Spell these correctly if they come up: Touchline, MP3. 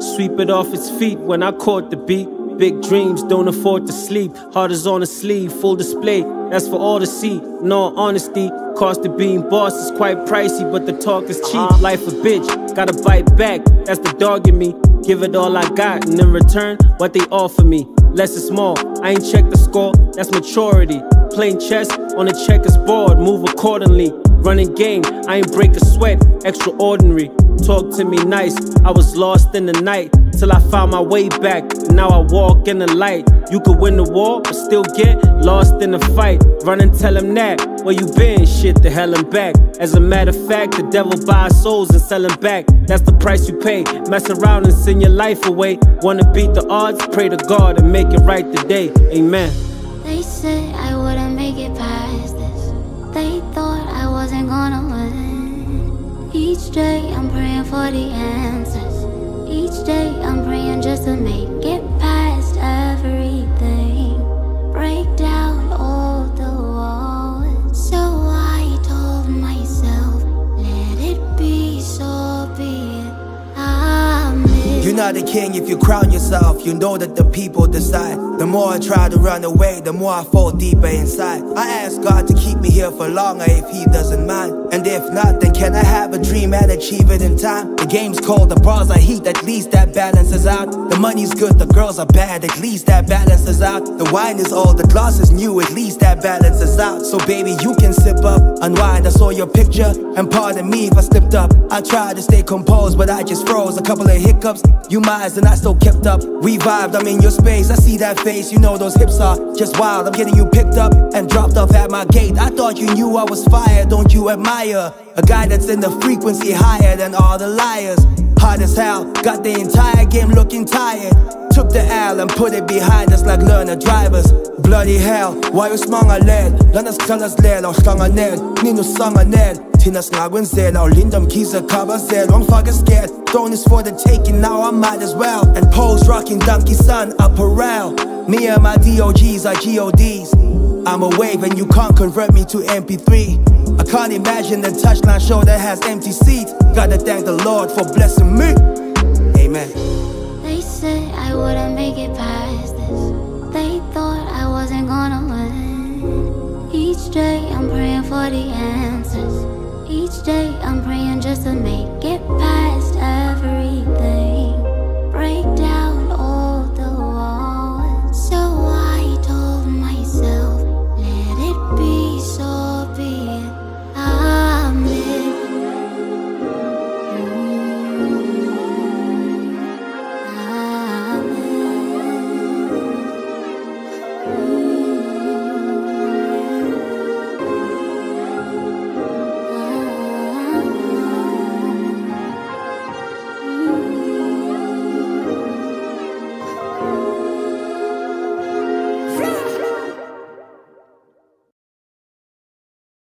Sweep it off its feet when I caught the beat. Big dreams, don't afford to sleep. Heart is on the sleeve, full display. That's for all to see, in all honesty. Cost of being boss is quite pricey, but the talk is cheap. Life a bitch, gotta bite back, that's the dog in me. Give it all I got, and in return, what they offer me. Less is more, I ain't check the score, that's maturity. Playing chess on a checkers board, move accordingly. Running game, I ain't break a sweat, extraordinary. Talk to me nice, I was lost in the night, till I found my way back, now I walk in the light. You could win the war, but still get lost in the fight. Run and tell him that, where you been, shit the hell I'm back. As a matter of fact, the devil buys souls and sell them back. That's the price you pay, mess around and send your life away. Wanna beat the odds, pray to God and make it right today, amen. They said I wouldn't make it past this, they thought I wasn't gonna win. Each day I'm praying for the answers, each day I'm praying just to make it past everything. Break down all the walls, so I told myself, let it be, so be it. You're not a king if you crown yourself, you know that the people decide. The more I try to run away, the more I fall deeper inside. I ask God to keep me here for longer if he doesn't mind. And if not, then can I have a dream and achieve it in time? The game's cold, the bars are heat, at least that balances out. The money's good, the girls are bad, at least that balances out. The wine is old, the glass is new, at least that balances out. So baby, you can sip up, unwind, I saw your picture. And pardon me if I slipped up, I tried to stay composed, but I just froze. A couple of hiccups, you might, and I still kept up. We vibed, I'm in your space, I see that face. You know those hips are just wild, I'm getting you picked up and dropped off at my gate. I thought you knew I was fire, don't you admire a guy that's in the frequency higher than all the liars? Hot as hell, got the entire game looking tired. Took the L and put it behind us like learner drivers. Bloody hell, why you smung a lead? Lannas kallas lead, auch schlangen ned. Nino sanger ned. Tinas nagen zed, auch lindam kieser cover zed. Wrong fucker scared. Throne is for the taking, now I might as well. And Poles rocking donkey son, apparel. Me and my DOGs are GODs. I'm a wave and you can't convert me to MP3. I can't imagine the Touchline show that has empty seats. Gotta thank the Lord for blessing me. Amen. They said I wouldn't make it past this, they thought I wasn't gonna win. Each day I'm praying for the answers, each day I'm praying just to make it past everything.